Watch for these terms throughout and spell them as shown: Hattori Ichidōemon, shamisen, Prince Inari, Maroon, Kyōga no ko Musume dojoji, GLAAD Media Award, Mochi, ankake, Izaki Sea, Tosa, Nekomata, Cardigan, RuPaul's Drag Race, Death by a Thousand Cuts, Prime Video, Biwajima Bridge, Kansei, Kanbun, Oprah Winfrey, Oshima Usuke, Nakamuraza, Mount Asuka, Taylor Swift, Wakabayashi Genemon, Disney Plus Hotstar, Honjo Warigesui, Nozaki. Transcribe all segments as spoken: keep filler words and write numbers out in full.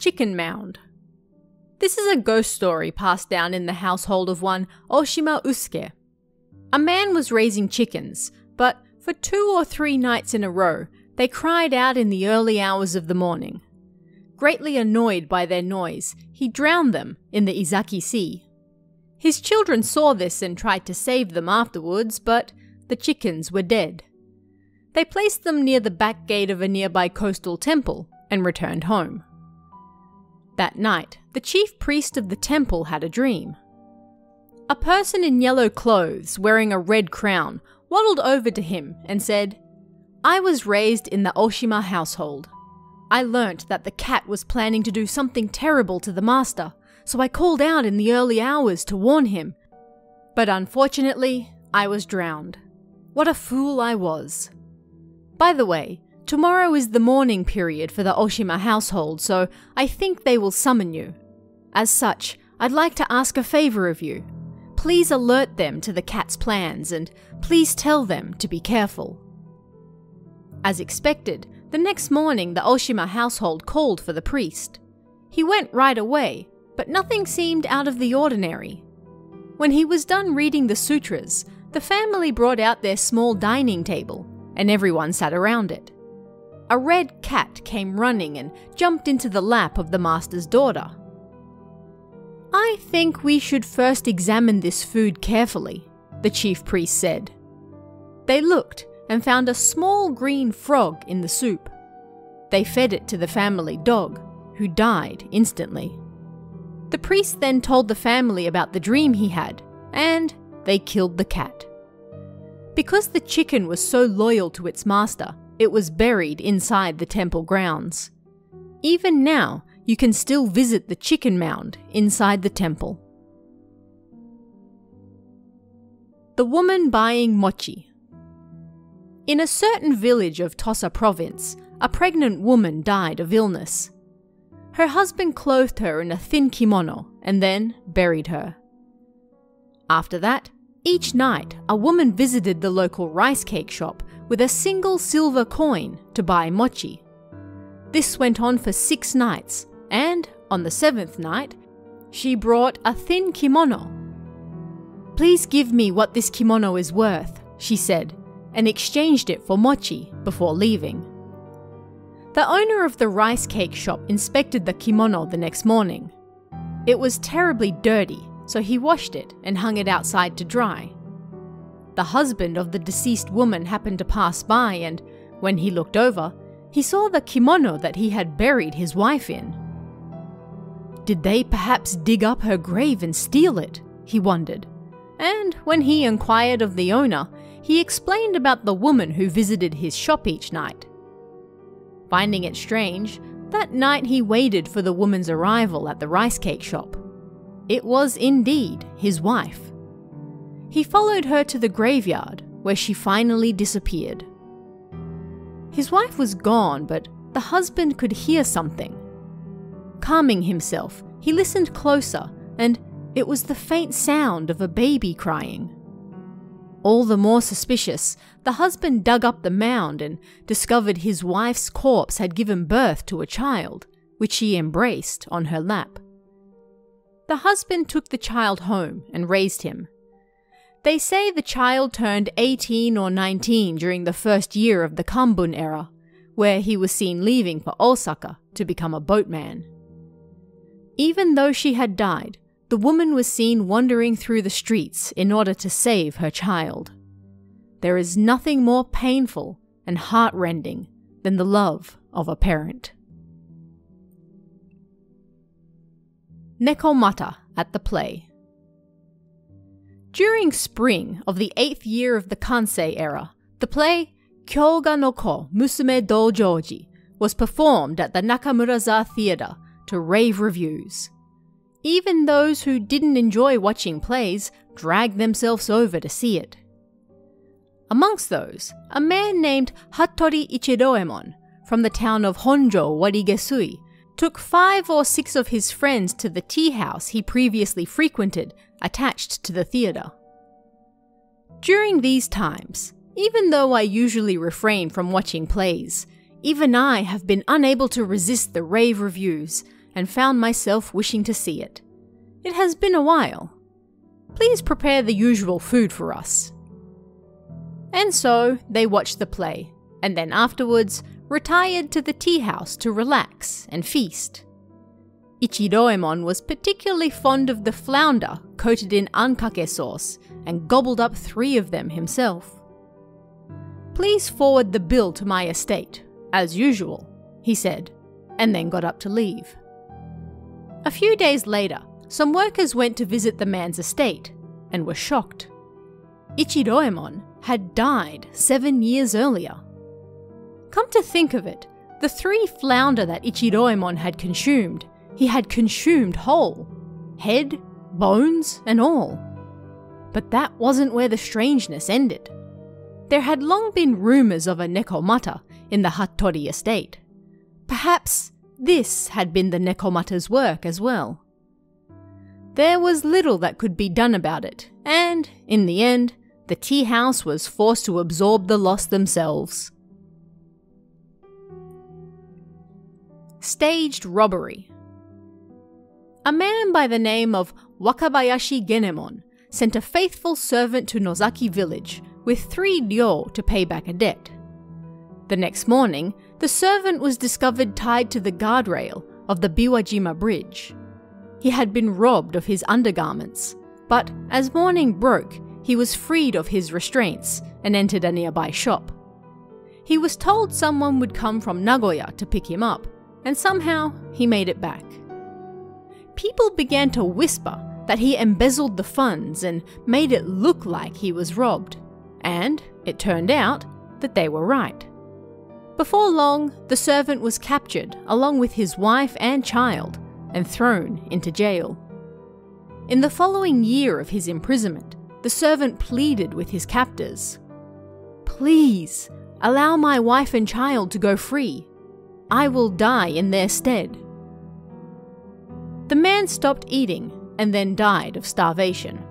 Chicken Mound. This is a ghost story passed down in the household of one Oshima Usuke. A man was raising chickens, but for two or three nights in a row, they cried out in the early hours of the morning. Greatly annoyed by their noise, he drowned them in the Izaki Sea. His children saw this and tried to save them afterwards, but the chickens were dead. They placed them near the back gate of a nearby coastal temple and returned home. That night, the chief priest of the temple had a dream. A person in yellow clothes, wearing a red crown, waddled over to him and said, "I was raised in the Oshima household. I learnt that the cat was planning to do something terrible to the master, so I called out in the early hours to warn him. But unfortunately, I was drowned. What a fool I was." By the way, tomorrow is the mourning period for the Oshima household, so I think they will summon you. As such, I'd like to ask a favour of you. Please alert them to the cat's plans, and please tell them to be careful. As expected, the next morning the Oshima household called for the priest. He went right away, but nothing seemed out of the ordinary. When he was done reading the sutras, the family brought out their small dining table, and everyone sat around it. A red cat came running and jumped into the lap of the master's daughter. "I think we should first examine this food carefully," the chief priest said. They looked and found a small green frog in the soup. They fed it to the family dog, who died instantly. The priest then told the family about the dream he had, and they killed the cat. Because the chicken was so loyal to its master, it was buried inside the temple grounds. Even now, you can still visit the chicken mound inside the temple. The woman buying mochi. In a certain village of Tosa province, a pregnant woman died of illness. Her husband clothed her in a thin kimono and then buried her. After that, each night, a woman visited the local rice cake shop with a single silver coin to buy mochi. This went on for six nights, and on the seventh night, she brought a thin kimono. "Please give me what this kimono is worth," she said, and exchanged it for mochi before leaving. The owner of the rice cake shop inspected the kimono the next morning. It was terribly dirty, so he washed it and hung it outside to dry. The husband of the deceased woman happened to pass by, and when he looked over, he saw the kimono that he had buried his wife in. Did they perhaps dig up her grave and steal it? He wondered. And when he inquired of the owner, he explained about the woman who visited his shop each night. Finding it strange, that night he waited for the woman's arrival at the rice cake shop. It was indeed his wife. He followed her to the graveyard, where she finally disappeared. His wife was gone, but the husband could hear something. Calming himself, he listened closer, and it was the faint sound of a baby crying. All the more suspicious, the husband dug up the mound and discovered his wife's corpse had given birth to a child, which she embraced on her lap. The husband took the child home and raised him. They say the child turned eighteen or nineteen during the first year of the Kanbun era, where he was seen leaving for Osaka to become a boatman. Even though she had died, the woman was seen wandering through the streets in order to save her child. There is nothing more painful and heartrending than the love of a parent. Nekomata at the play. During spring of the eighth year of the Kansei era, the play Kyōga no ko Musume dojoji was performed at the Nakamuraza theatre to rave reviews. Even those who didn't enjoy watching plays dragged themselves over to see it. Amongst those, a man named Hattori Ichidōemon from the town of Honjo Warigesui took five or six of his friends to the tea house he previously frequented attached to the theatre. During these times, even though I usually refrain from watching plays, even I have been unable to resist the rave reviews, and found myself wishing to see it. It has been a while. Please prepare the usual food for us. And so they watched the play, and then afterwards retired to the tea house to relax and feast. Ichidōemon was particularly fond of the flounder coated in ankake sauce and gobbled up three of them himself. Please forward the bill to my estate, as usual, he said, and then got up to leave. A few days later, some workers went to visit the man's estate and were shocked. Ichidōemon had died seven years earlier. Come to think of it, the three flounder that Ichidōemon had consumed, he had consumed whole, head, bones, and all. But that wasn't where the strangeness ended. There had long been rumours of a nekomata in the Hattori estate. Perhaps this had been the nekomata's work as well. There was little that could be done about it, and, in the end, the tea house was forced to absorb the loss themselves. Staged robbery. A man by the name of Wakabayashi Genemon sent a faithful servant to Nozaki village with three ryo to pay back a debt. The next morning, the servant was discovered tied to the guardrail of the Biwajima Bridge. He had been robbed of his undergarments, but as morning broke, he was freed of his restraints and entered a nearby shop. He was told someone would come from Nagoya to pick him up, and somehow he made it back. People began to whisper that he embezzled the funds and made it look like he was robbed, and it turned out that they were right. Before long, the servant was captured along with his wife and child, and thrown into jail. In the following year of his imprisonment, the servant pleaded with his captors, "Please, allow my wife and child to go free. I will die in their stead." The man stopped eating and then died of starvation.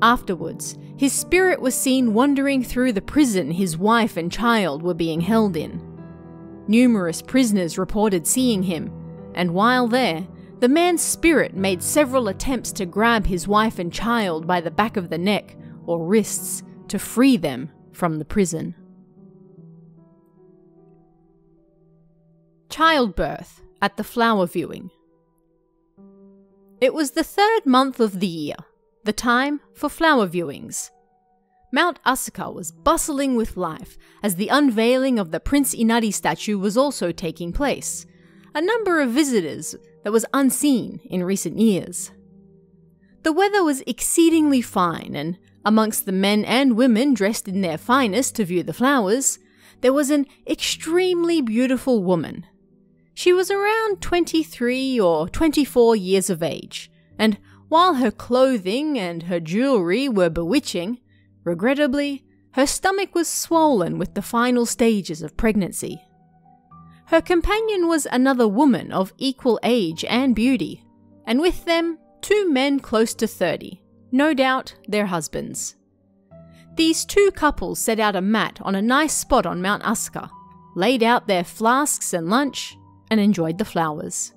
Afterwards, his spirit was seen wandering through the prison his wife and child were being held in. Numerous prisoners reported seeing him, and while there, the man's spirit made several attempts to grab his wife and child by the back of the neck or wrists to free them from the prison. Childbirth at the flower viewing. It was the third month of the year, the time for flower viewings. Mount Asuka was bustling with life as the unveiling of the Prince Inari statue was also taking place, a number of visitors that was unseen in recent years. The weather was exceedingly fine, and amongst the men and women dressed in their finest to view the flowers, there was an extremely beautiful woman. She was around twenty-three or twenty-four years of age, and while her clothing and her jewellery were bewitching, regrettably, her stomach was swollen with the final stages of pregnancy. Her companion was another woman of equal age and beauty, and with them, two men close to thirty, no doubt their husbands. These two couples set out a mat on a nice spot on Mount Asuka, laid out their flasks and lunch, and enjoyed the flowers.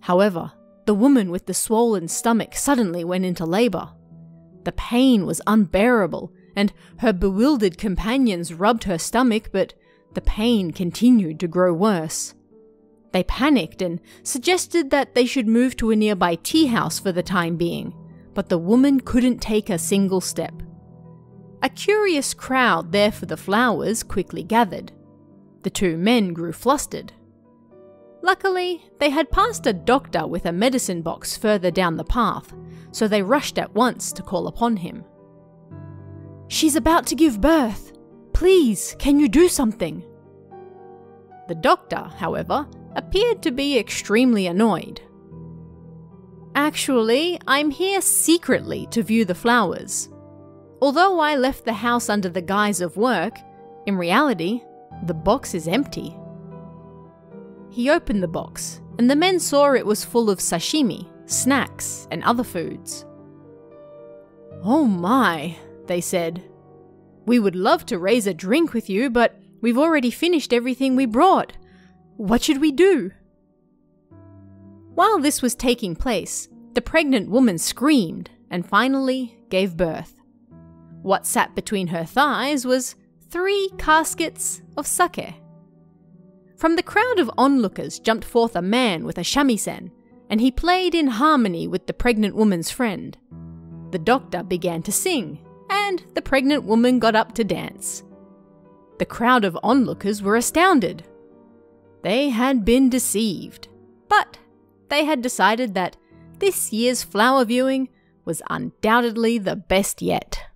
However, the woman with the swollen stomach suddenly went into labour. The pain was unbearable, and her bewildered companions rubbed her stomach, but the pain continued to grow worse. They panicked and suggested that they should move to a nearby tea house for the time being, but the woman couldn't take a single step. A curious crowd there for the flowers quickly gathered. The two men grew flustered. Luckily, they had passed a doctor with a medicine box further down the path, so they rushed at once to call upon him. "She's about to give birth! Please, can you do something?" The doctor, however, appeared to be extremely annoyed. "Actually, I'm here secretly to view the flowers. Although I left the house under the guise of work, in reality, the box is empty." He opened the box, and the men saw it was full of sashimi, snacks, and other foods. "Oh my," they said. "We would love to raise a drink with you, but we've already finished everything we brought. What should we do?" While this was taking place, the pregnant woman screamed and finally gave birth. What sat between her thighs was three caskets of sake. From the crowd of onlookers jumped forth a man with a shamisen, and he played in harmony with the pregnant woman's friend. The doctor began to sing, and the pregnant woman got up to dance. The crowd of onlookers were astounded. They had been deceived, but they had decided that this year's flower viewing was undoubtedly the best yet.